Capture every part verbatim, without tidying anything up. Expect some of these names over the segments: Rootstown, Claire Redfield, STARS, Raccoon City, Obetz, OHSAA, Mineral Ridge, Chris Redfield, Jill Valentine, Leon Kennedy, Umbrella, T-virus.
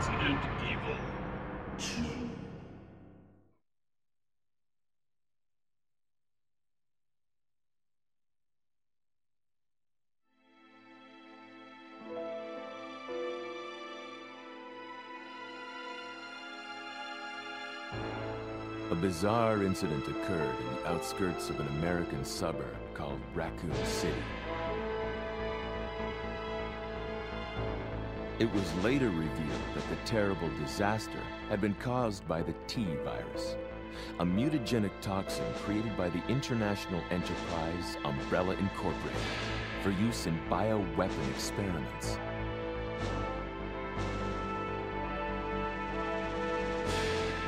President Evil. A bizarre incident occurred in the outskirts of an American suburb called Raccoon City. It was later revealed that the terrible disaster had been caused by the T virus, a mutagenic toxin created by the international enterprise Umbrella Incorporated for use in bioweapon experiments.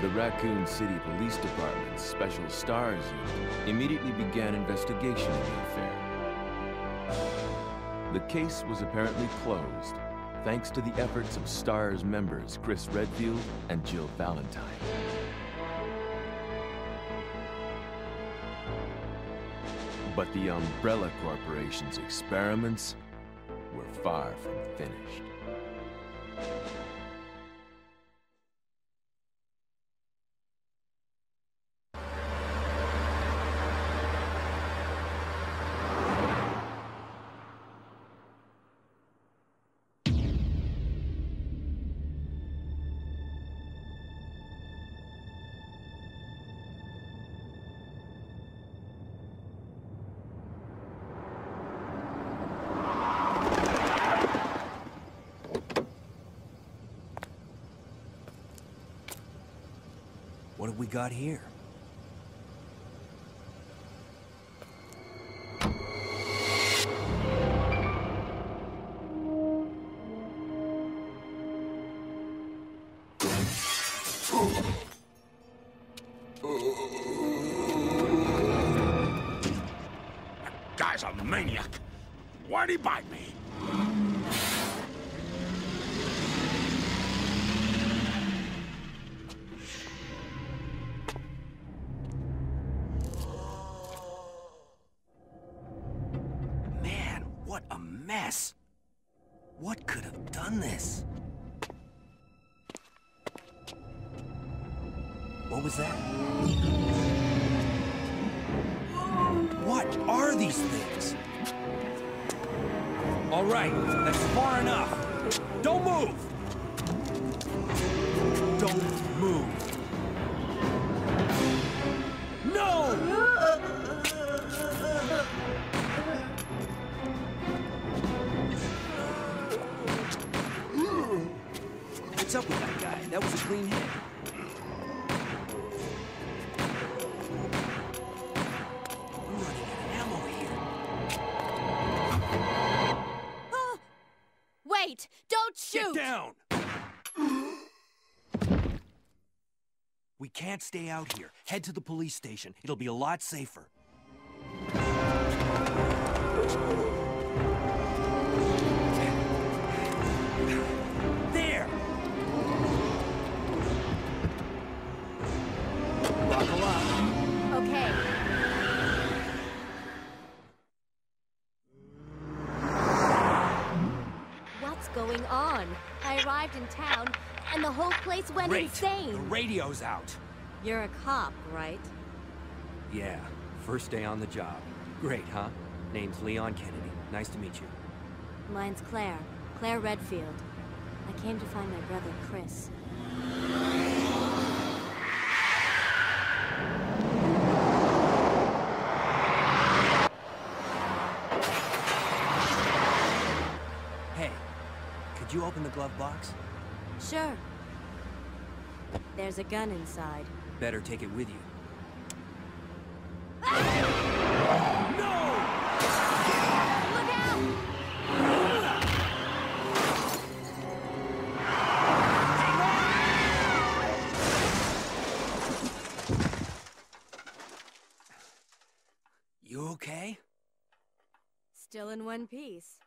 The Raccoon City Police Department's special STARS unit immediately began investigation of the affair. The case was apparently closed, thanks to the efforts of STARS members Chris Redfield and Jill Valentine. But the Umbrella Corporation's experiments were far from finished. What have we got here? That guy's a maniac. Why'd he bite me? What a mess! What could have done this? What was that? What are these things? All right, that's far enough. Don't move! Don't move. What's up with that guy? That was a clean hit. We're running out of ammo here. Oh. Wait! Don't shoot! Get down! We can't stay out here. Head to the police station. It'll be a lot safer. Going on. I arrived in town, and the whole place went Great. insane. The radio's out. You're a cop, right? Yeah. First day on the job. Great, huh? Name's Leon Kennedy. Nice to meet you. Mine's Claire. Claire Redfield. I came to find my brother, Chris. Did you open the glove box? Sure. There's a gun inside. Better take it with you. Ah! No! Look out! You okay? Still in one piece.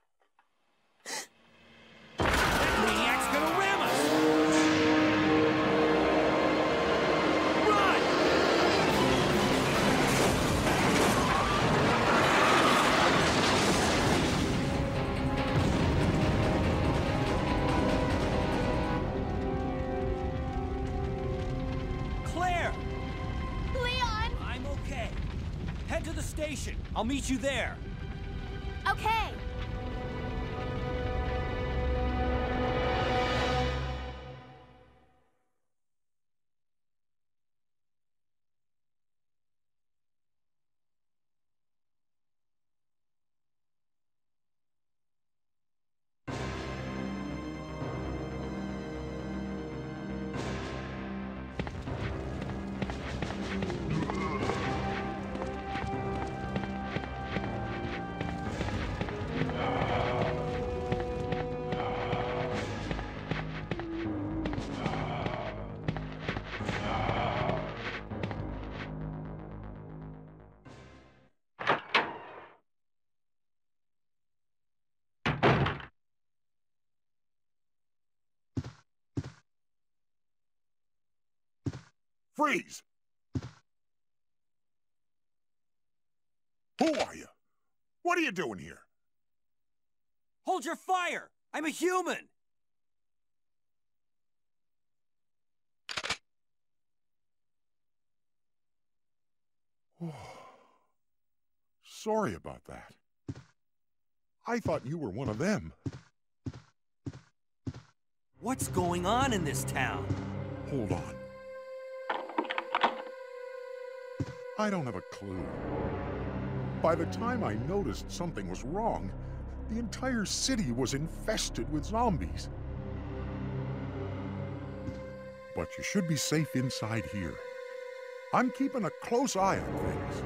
I'll meet you there. Okay. Freeze! Who are you? What are you doing here? Hold your fire! I'm a human! Sorry about that. I thought you were one of them. What's going on in this town? Hold on. I don't have a clue. By the time I noticed something was wrong, the entire city was infested with zombies. But you should be safe inside here. I'm keeping a close eye on things.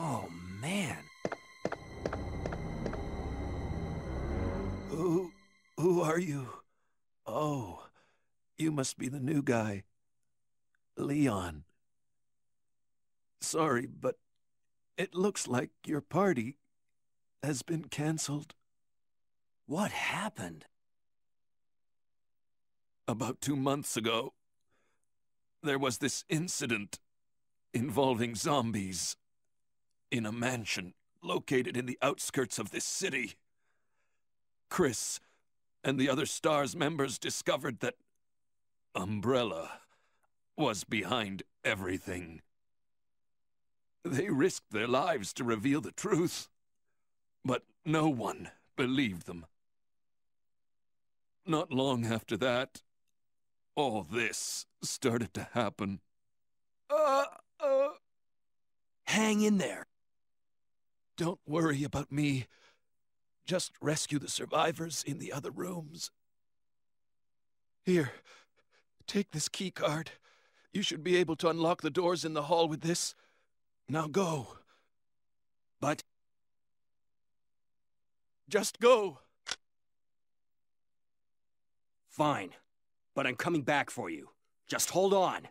Oh, man. Who, who are you? Oh, you must be the new guy, Leon. Sorry, but it looks like your party has been canceled. What happened? About two months ago, there was this incident involving zombies in a mansion located in the outskirts of this city. Chris and the other STARS members discovered that Umbrella was behind everything. They risked their lives to reveal the truth, but no one believed them. Not long after that, all this started to happen. Uh, uh. Hang in there. Don't worry about me. Just rescue the survivors in the other rooms. Here, take this key card. You should be able to unlock the doors in the hall with this. Now go. But... just go. Fine, but I'm coming back for you. Just hold on.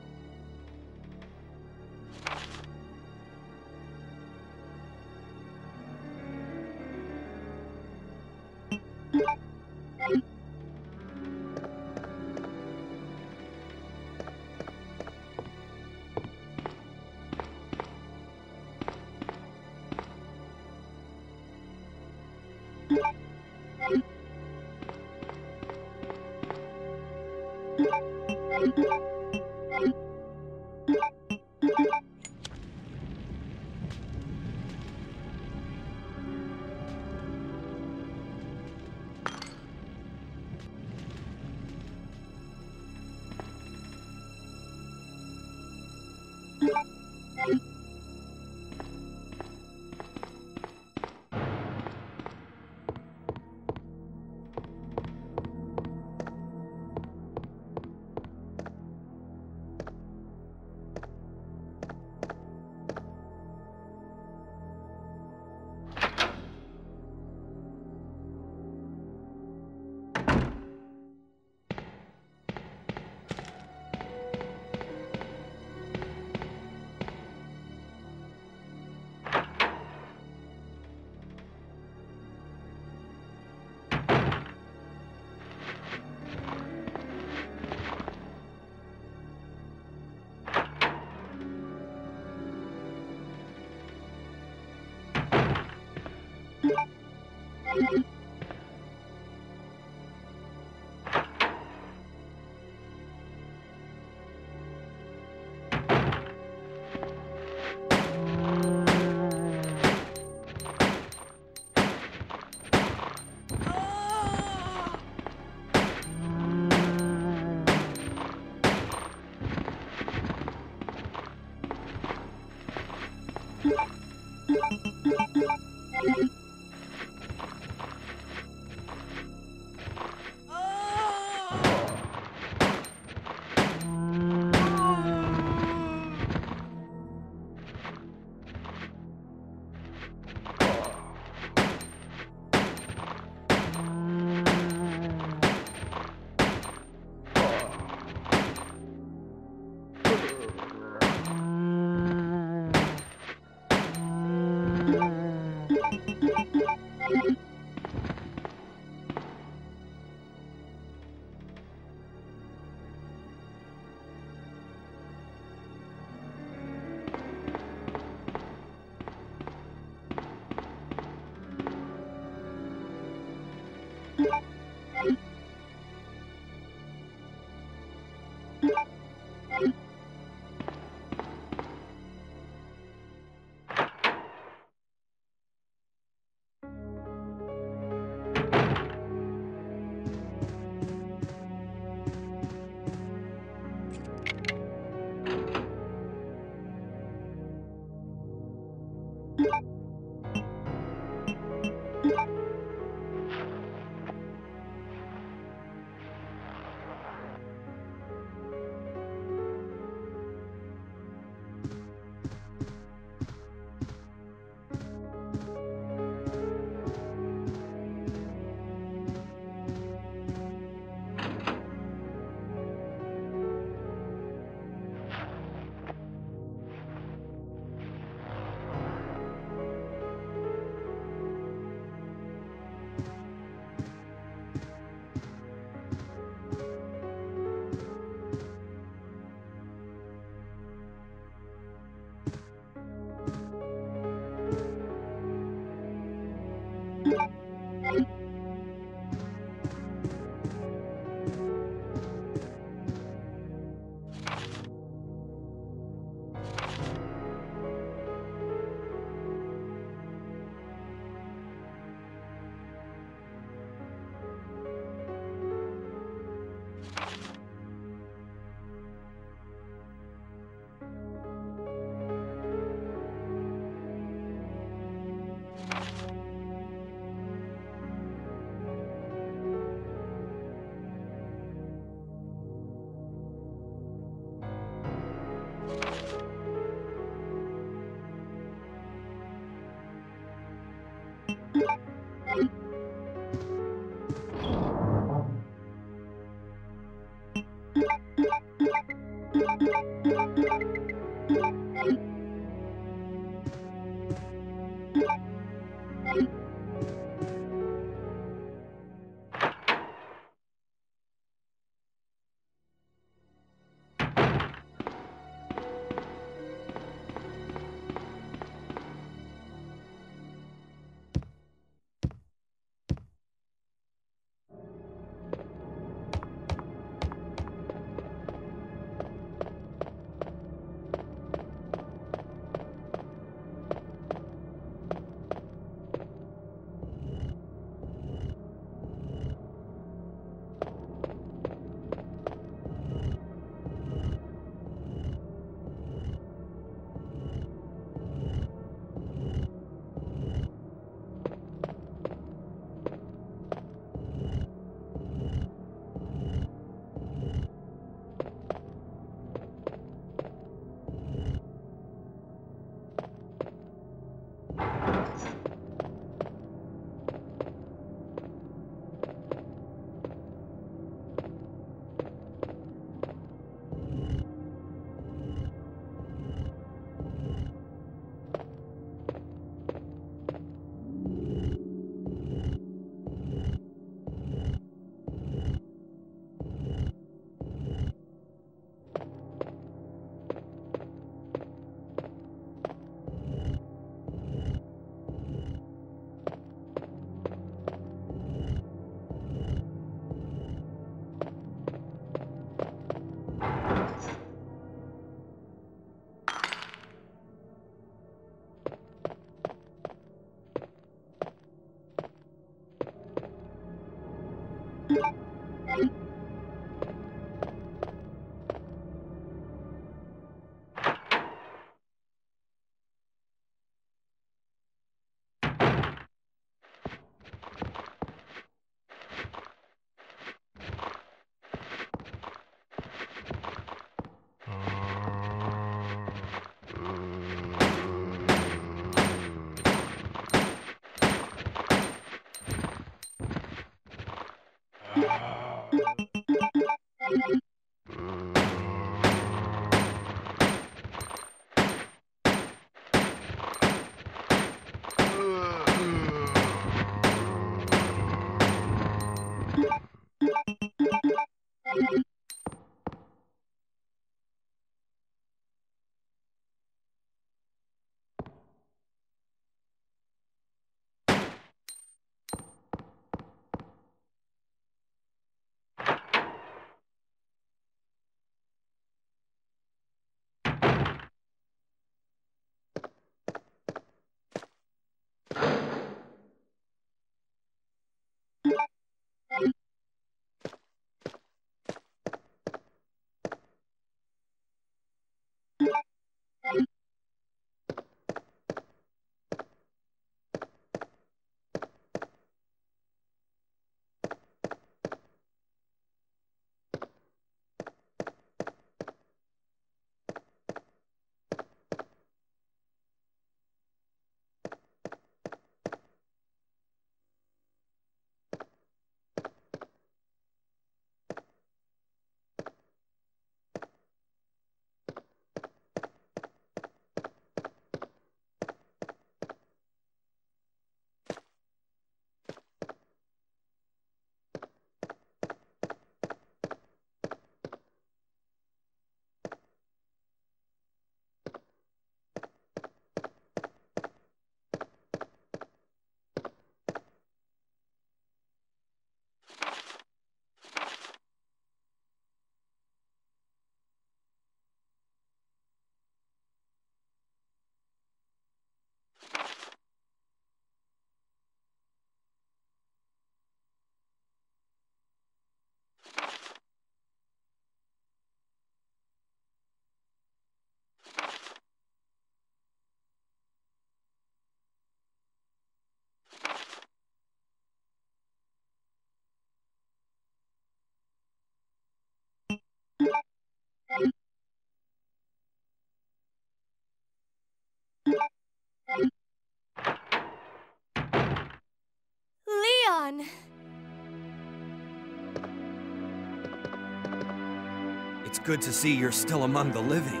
It's good to see you're still among the living.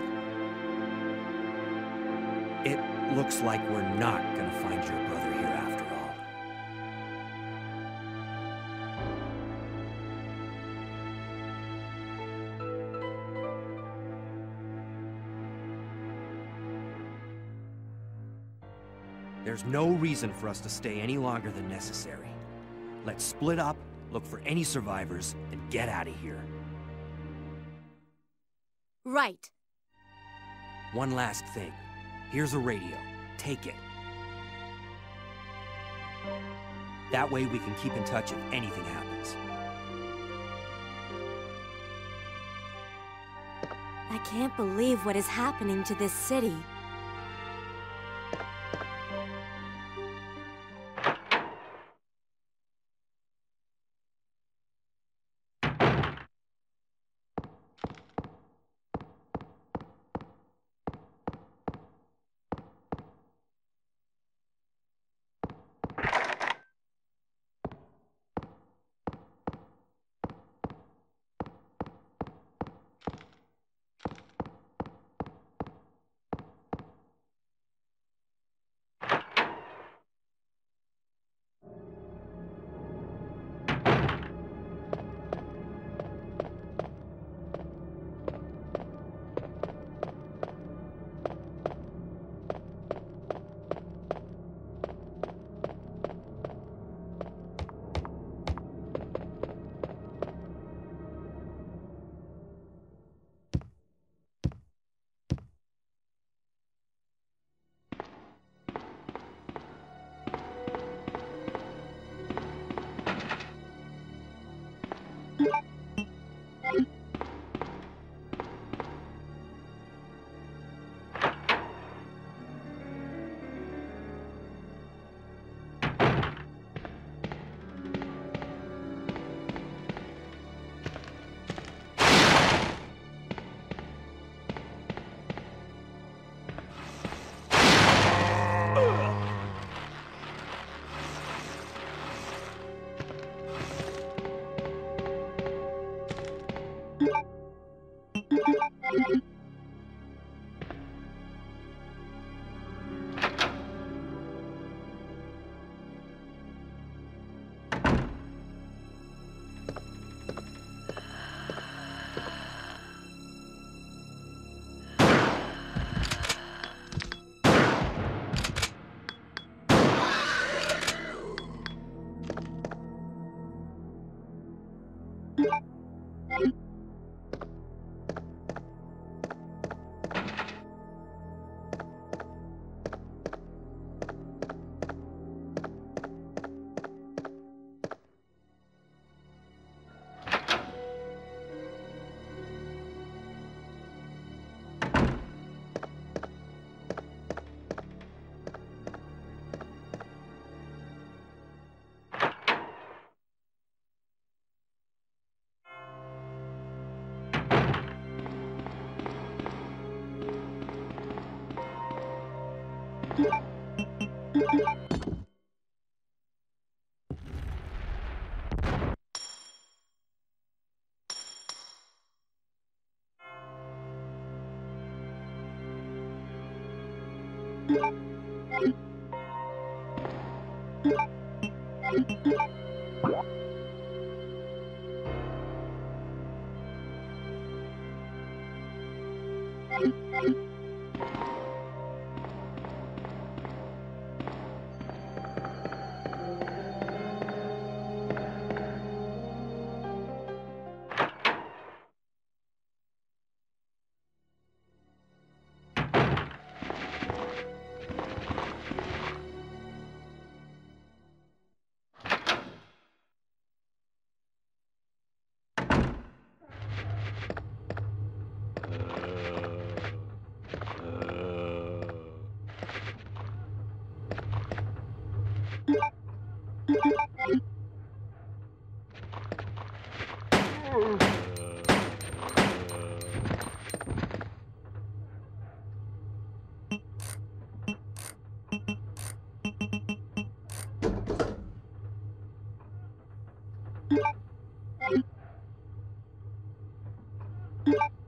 It looks like we're not gonna find your brother here after all. There's no reason for us to stay any longer than necessary. Let's split up, look for any survivors, and get out of here. Right. One last thing. Here's a radio. Take it. That way we can keep in touch if anything happens. I can't believe what is happening to this city. What?